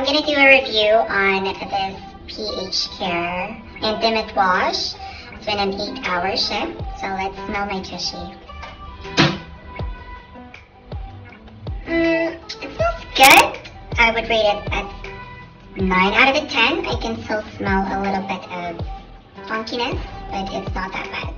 I'm going to do a review on this pH Care Intimate Wash. It's been an 8-hour shift, so let's smell my tushy. It smells good. I would rate it as 9 out of the 10. I can still smell a little bit of funkiness, but it's not that bad.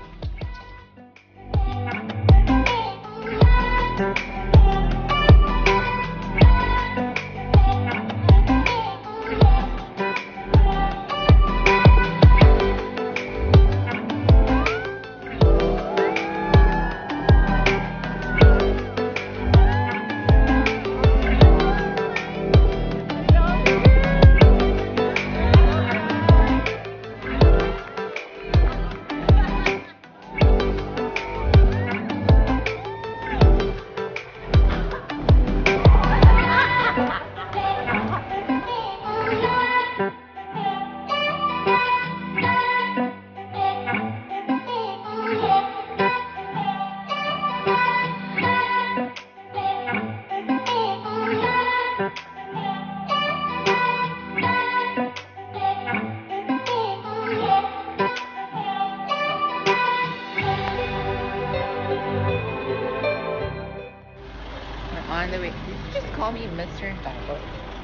On the way. You just call me Mr. Taco.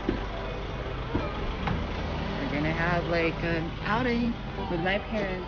We're gonna have like an outing with my parents.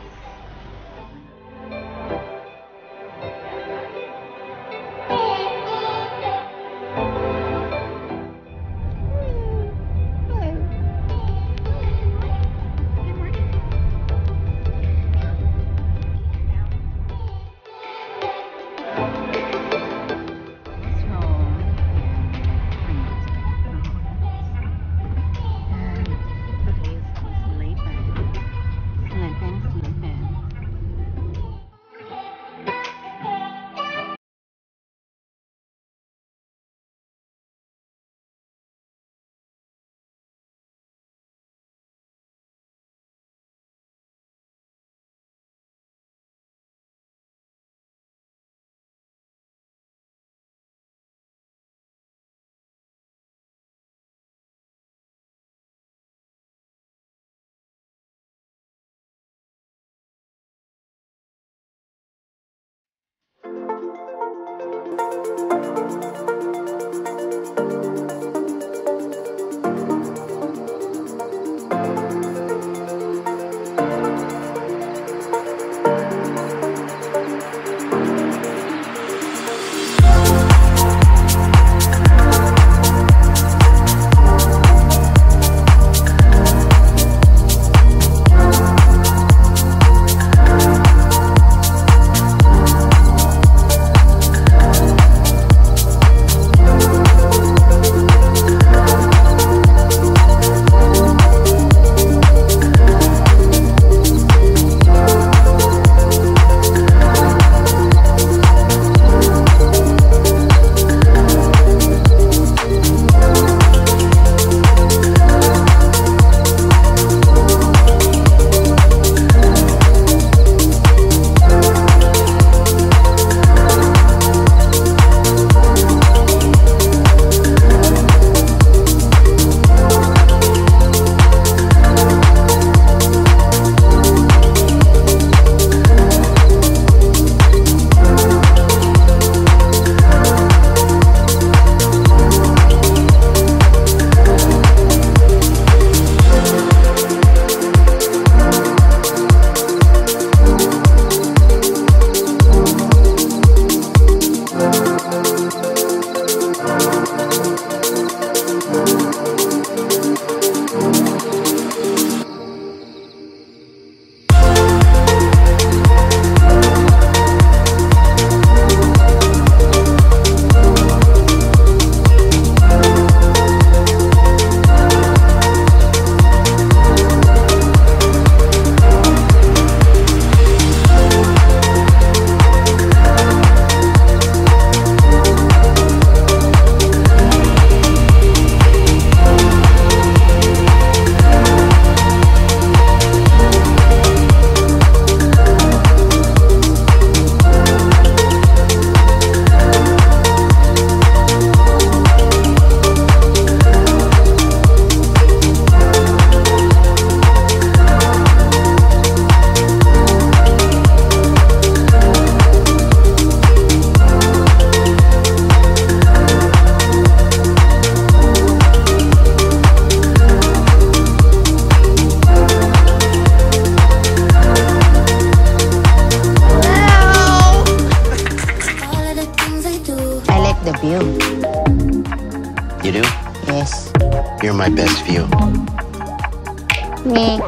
the view. You do? Yes. You're my best view. Me.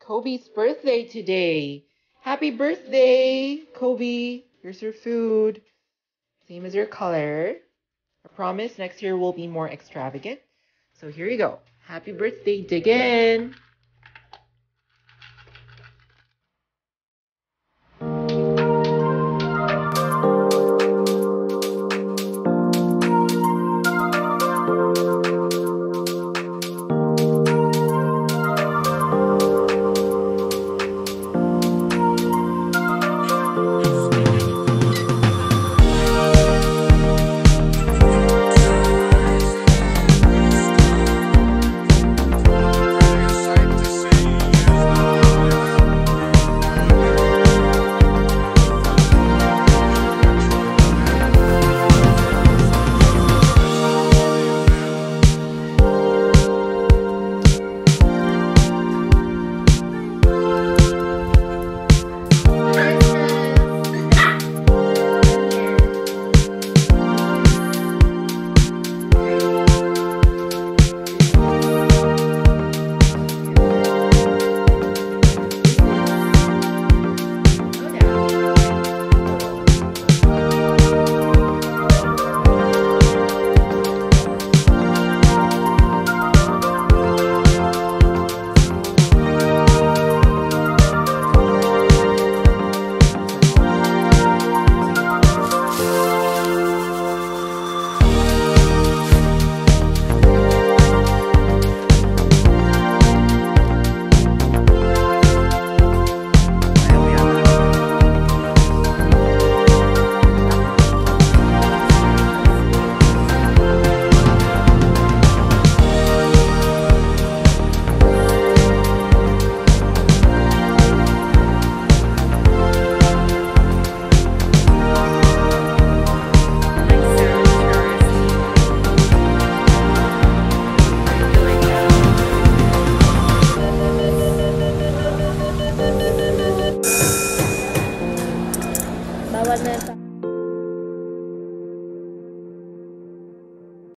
Kobe's birthday today. Happy birthday, Kobe. Here's your food. Same as your color. I promise next year will be more extravagant. So here you go. Happy birthday again.